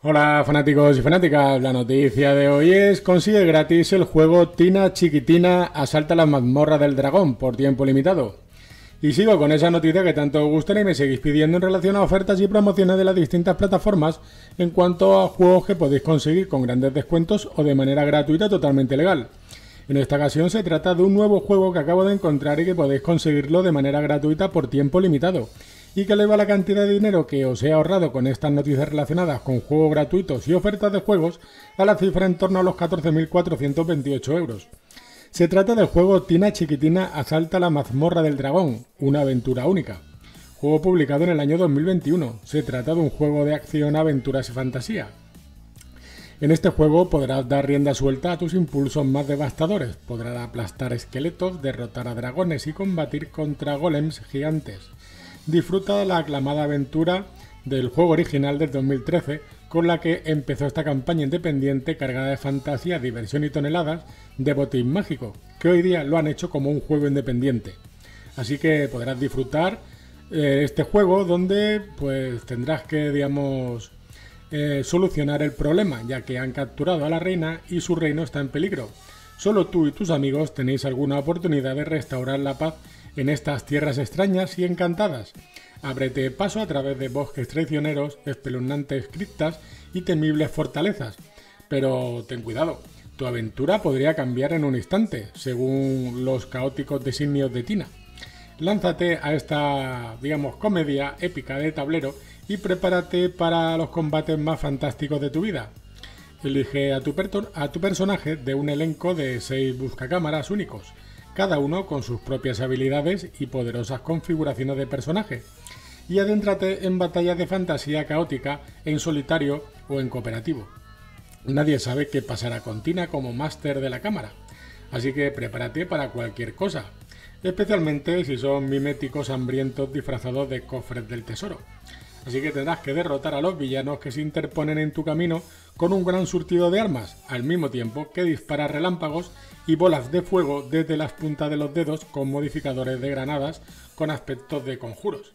Hola fanáticos y fanáticas, la noticia de hoy es: consigue gratis el juego Tina Chiquitina Asalta las mazmorras del dragón por tiempo limitado. Y sigo con esa noticia que tanto os gustan y me seguís pidiendo en relación a ofertas y promociones de las distintas plataformas en cuanto a juegos que podéis conseguir con grandes descuentos o de manera gratuita totalmente legal. En esta ocasión se trata de un nuevo juego que acabo de encontrar y que podéis conseguirlo de manera gratuita por tiempo limitado, y que eleva la cantidad de dinero que os he ahorrado con estas noticias relacionadas con juegos gratuitos y ofertas de juegos a la cifra en torno a los 14.428 €. Se trata del juego Tina Chiquitina Asalta la mazmorra del dragón, una aventura única. Juego publicado en el año 2021, se trata de un juego de acción, aventuras y fantasía. En este juego podrás dar rienda suelta a tus impulsos más devastadores, podrás aplastar esqueletos, derrotar a dragones y combatir contra golems gigantes. Disfruta la aclamada aventura del juego original del 2013, con la que empezó esta campaña independiente cargada de fantasía, diversión y toneladas de botín mágico, que hoy día lo han hecho como un juego independiente. Así que podrás disfrutar este juego, donde pues tendrás que, digamos, solucionar el problema, ya que han capturado a la reina y su reino está en peligro. Solo tú y tus amigos tenéis alguna oportunidad de restaurar la paz en estas tierras extrañas y encantadas. Ábrete paso a través de bosques traicioneros, espeluznantes criptas y temibles fortalezas. Pero ten cuidado, tu aventura podría cambiar en un instante, según los caóticos designios de Tina. Lánzate a esta, digamos, comedia épica de tablero y prepárate para los combates más fantásticos de tu vida. Elige a tu personaje de un elenco de 6 buscacámaras únicos, cada uno con sus propias habilidades y poderosas configuraciones de personaje, y adéntrate en batallas de fantasía caótica, en solitario o en cooperativo. Nadie sabe qué pasará con Tina como máster de la cámara, así que prepárate para cualquier cosa, especialmente si son miméticos hambrientos disfrazados de cofres del tesoro. Así que tendrás que derrotar a los villanos que se interponen en tu camino con un gran surtido de armas, al mismo tiempo que dispara relámpagos y bolas de fuego desde las puntas de los dedos con modificadores de granadas con aspectos de conjuros.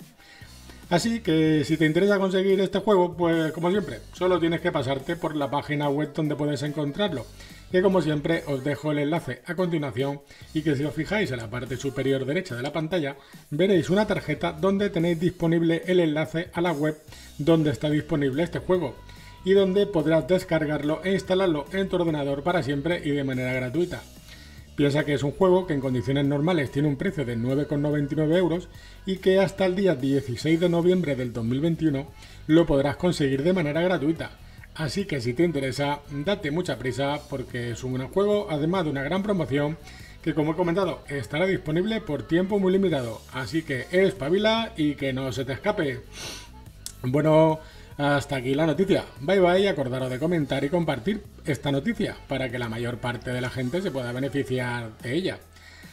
Así que si te interesa conseguir este juego, pues como siempre, solo tienes que pasarte por la página web donde puedes encontrarlo, que como siempre os dejo el enlace a continuación, y que si os fijáis en la parte superior derecha de la pantalla veréis una tarjeta donde tenéis disponible el enlace a la web donde está disponible este juego, y donde podrás descargarlo e instalarlo en tu ordenador para siempre y de manera gratuita. Piensa que es un juego que en condiciones normales tiene un precio de 9,99 € y que hasta el día 16 de noviembre del 2021 lo podrás conseguir de manera gratuita. Así que si te interesa, date mucha prisa, porque es un gran juego, además de una gran promoción, que como he comentado estará disponible por tiempo muy limitado. Así que espabila y que no se te escape. Bueno, hasta aquí la noticia. Bye bye, acordaros de comentar y compartir esta noticia para que la mayor parte de la gente se pueda beneficiar de ella.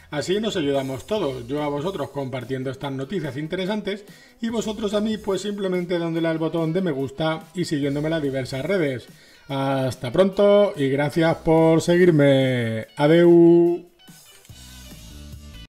Así nos ayudamos todos, yo a vosotros compartiendo estas noticias interesantes y vosotros a mí pues simplemente dándole al botón de me gusta y siguiéndome en las diversas redes. Hasta pronto y gracias por seguirme. Adeu.